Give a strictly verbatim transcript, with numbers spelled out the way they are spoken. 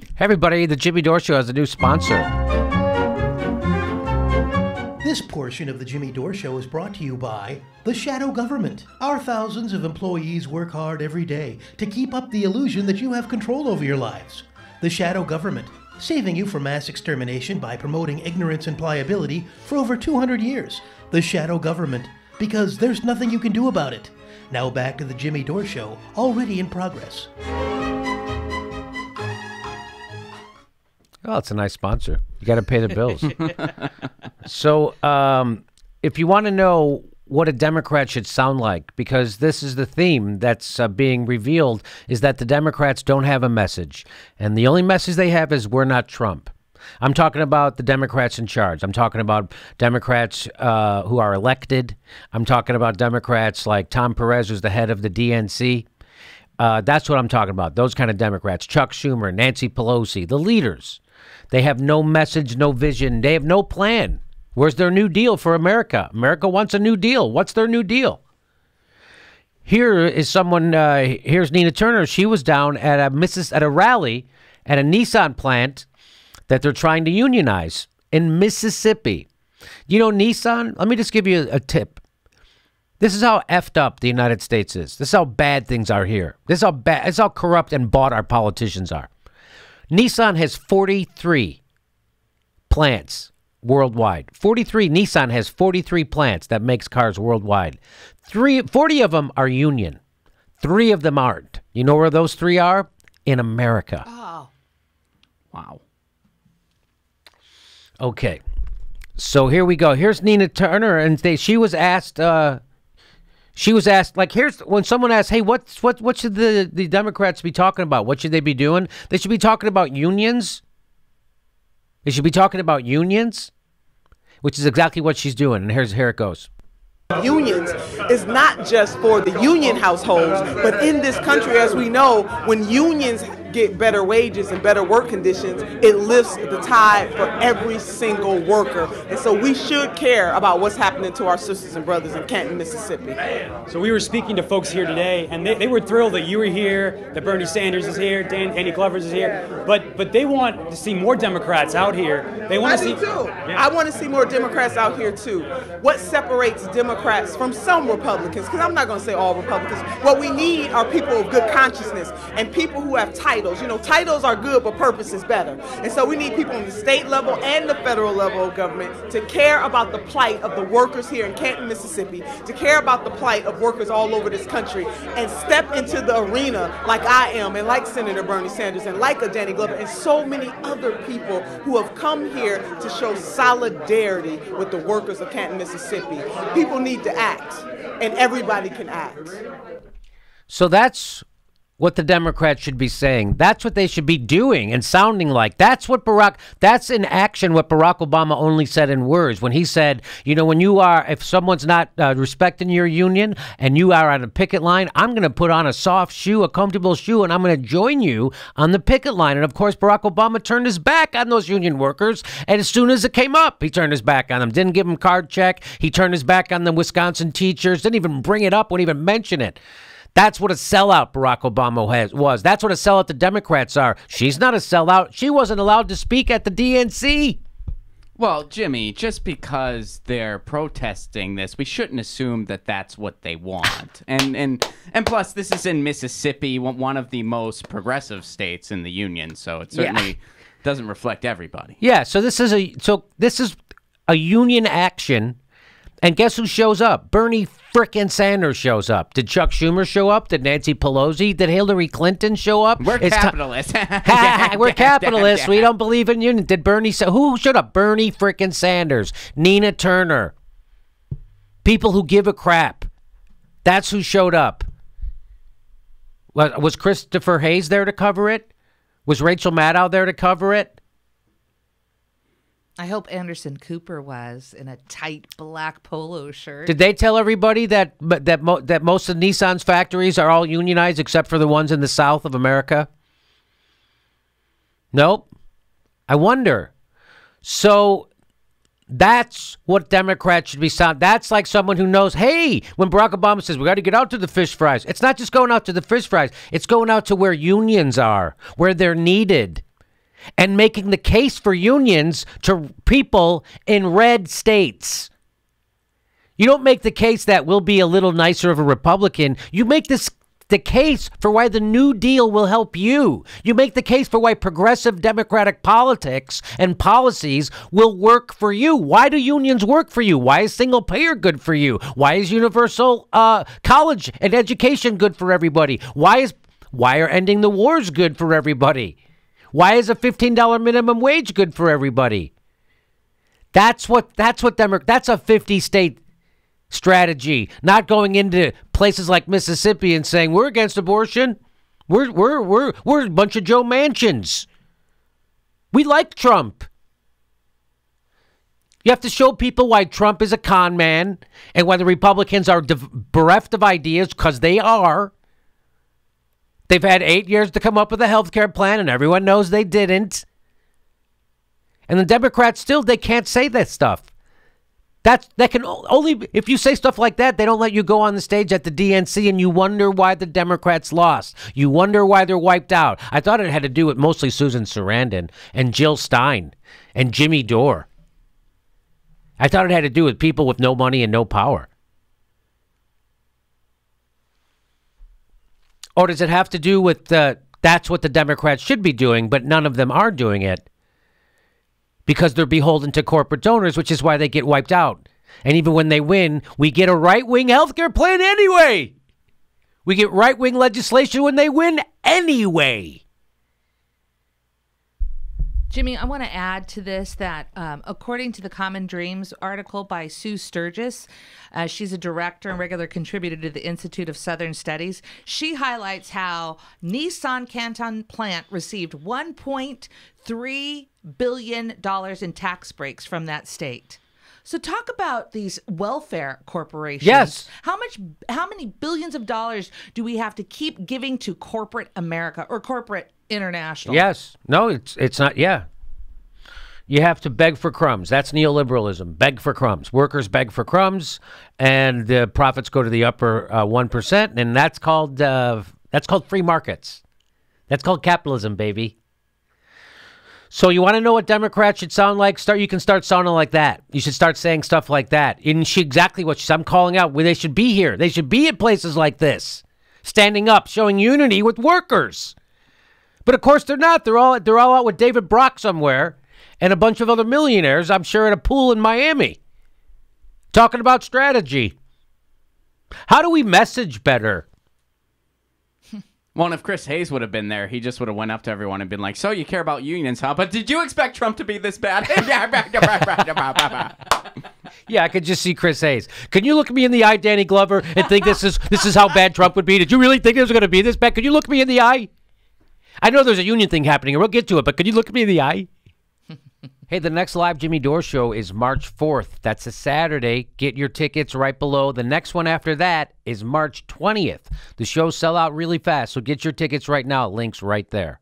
down. Hey everybody, The Jimmy Dore Show has a new sponsor. This portion of The Jimmy Dore Show is brought to you by the Shadow Government. Our thousands of employees work hard every day to keep up the illusion that you have control over your lives. The Shadow Government, saving you from mass extermination by promoting ignorance and pliability for over two hundred years. The Shadow Government, because there's nothing you can do about it. Now back to The Jimmy Dore Show, already in progress. Well, it's a nice sponsor. You got to pay the bills. So um, if you want to know what a Democrat should sound like, because this is the theme that's uh, being revealed, is that the Democrats don't have a message. And the only message they have is we're not Trump. I'm talking about the Democrats in charge. I'm talking about Democrats uh, who are elected. I'm talking about Democrats like Tom Perez, who's the head of the D N C. Uh, that's what I'm talking about, those kind of Democrats. Chuck Schumer, Nancy Pelosi, the leaders. They have no message, no vision. They have no plan. Where's their New Deal for America? America wants a New Deal. What's their New Deal? Here is someone, uh, here's Nina Turner. She was down at a, Missis at a rally at a Nissan plant that they're trying to unionize in Mississippi. You know, Nissan, let me just give you a tip. This is how effed up the United States is. This is how bad things are here. This is how bad, this is how corrupt and bought our politicians are. Nissan has forty-three plants worldwide. forty-three, Nissan has forty-three plants that makes cars worldwide. Three, forty of them are union. Three of them aren't. You know where those three are? In America. Oh. Wow. Okay. So here we go. Here's Nina Turner, and they, she was asked, uh, she was asked, like, here's, when someone asks, hey, what's, what, what should the, the Democrats be talking about? What should they be doing? They should be talking about unions. They should be talking about unions, which is exactly what she's doing. And here's, here it goes. Unions is not just for the union households, but in this country, as we know, when unions get better wages and better work conditions, it lifts the tide for every single worker. And so we should care about what's happening to our sisters and brothers in Canton, Mississippi. So we were speaking to folks here today, and they, they were thrilled that you were here, that Bernie Sanders is here, Dan, Danny Glover is here, but but they want to see more Democrats out here. They want I to see too. Yeah. I want to see more Democrats out here too. What separates Democrats from some Republicans, because I'm not going to say all Republicans, what we need are people of good consciousness and people who have titles. You know, titles are good, but purpose is better. And so we need people on the state level and the federal level of government to care about the plight of the workers here in Canton, Mississippi, to care about the plight of workers all over this country, and step into the arena like I am, and like Senator Bernie Sanders, and like a Danny Glover, and so many other people who have come here to show solidarity with the workers of Canton, Mississippi. People need to act, and everybody can act. So that's what the Democrats should be saying. That's what they should be doing and sounding like. That's what Barack, that's in action what Barack Obama only said in words when he said, you know, when you are, if someone's not uh, respecting your union and you are on a picket line, I'm going to put on a soft shoe, a comfortable shoe, and I'm going to join you on the picket line. And of course, Barack Obama turned his back on those union workers. And as soon as it came up, he turned his back on them. Didn't give them card check. He turned his back on the Wisconsin teachers. Didn't even bring it up, wouldn't even mention it. That's what a sellout Barack Obama has, was. That's what a sellout the Democrats are. She's not a sellout. She wasn't allowed to speak at the D N C. Well, Jimmy, just because they're protesting this, we shouldn't assume that that's what they want. And and and plus, this is in Mississippi, one of the most progressive states in the union, so it certainly yeah. doesn't reflect everybody. Yeah. So this is a so this is a union action. And guess who shows up? Bernie frickin' Sanders shows up. Did Chuck Schumer show up? Did Nancy Pelosi? Did Hillary Clinton show up? We're it's capitalists. We're capitalists. We don't believe in union. Did Bernie? So who showed up? Bernie frickin' Sanders. Nina Turner. People who give a crap. That's who showed up. Was Christopher Hayes there to cover it? Was Rachel Maddow there to cover it? I hope Anderson Cooper was in a tight black polo shirt. Did they tell everybody that that mo that most of Nissan's factories are all unionized except for the ones in the south of America? Nope. I wonder. So that's what Democrats should be sound. That's like someone who knows, hey, when Barack Obama says we got to get out to the fish fries, it's not just going out to the fish fries. It's going out to where unions are, where they're needed. and making the case for unions to people in red states. You don't make the case that we'll be a little nicer of a Republican. You make this the case for why the New Deal will help you. You make the case for why progressive democratic politics and policies will work for you. Why do unions work for you? Why is single payer good for you? Why is universal uh, college and education good for everybody? Why is why are ending the wars good for everybody? Why is a fifteen dollar minimum wage good for everybody? That's what that's what Demo- that's a fifty state strategy, not going into places like Mississippi and saying we're against abortion. We're we're we're we're a bunch of Joe Manchins. We like Trump. You have to show people why Trump is a con man and why the Republicans are bereft of ideas, because they are. They've had eight years to come up with a health care plan, and everyone knows they didn't. And the Democrats still, they can't say that stuff. That's, that can only, if you say stuff like that, they don't let you go on the stage at the D N C, and you wonder why the Democrats lost. You wonder why they're wiped out. I thought it had to do with mostly Susan Sarandon and Jill Stein and Jimmy Dore. I thought it had to do with people with no money and no power. Or does it have to do with the, that's what the Democrats should be doing, but none of them are doing it? Because they're beholden to corporate donors, which is why they get wiped out. And even when they win, we get a right-wing healthcare plan anyway. We get right-wing legislation when they win anyway. Jimmy, I want to add to this that um, according to the Common Dreams article by Sue Sturgis, uh, she's a director and regular contributor to the Institute of Southern Studies. She highlights how Nissan Canton plant received one point three billion dollars in tax breaks from that state. So talk about these welfare corporations. Yes. How much, how many billions of dollars do we have to keep giving to corporate America or corporate international? Yes. No, it's it's not. Yeah. You have to beg for crumbs. That's neoliberalism. Beg for crumbs. Workers beg for crumbs, and the profits go to the upper uh, one percent, and that's called uh, that's called free markets. That's called capitalism, baby. So you want to know what Democrats should sound like? Start. You can start sounding like that. You should start saying stuff like that. And she exactly what she's, I'm calling out. Well, they should be here. They should be at places like this, standing up, showing unity with workers. But of course they're not. They're all they're all out with David Brock somewhere and a bunch of other millionaires, I'm sure, at a pool in Miami, talking about strategy. How do we message better? Well, and if Chris Hayes would have been there, he just would have went up to everyone and been like, so you care about unions, huh? But did you expect Trump to be this bad? Yeah, I could just see Chris Hayes. Can you look me in the eye, Danny Glover, and think this is this is how bad Trump would be? Did you really think it was going to be this bad? Could you look me in the eye? I know there's a union thing happening, and we'll get to it, but could you look me in the eye? Hey, the next live Jimmy Dore show is March fourth. That's a Saturday. Get your tickets right below. The next one after that is March twentieth. The shows sell out really fast, so get your tickets right now. Link's right there.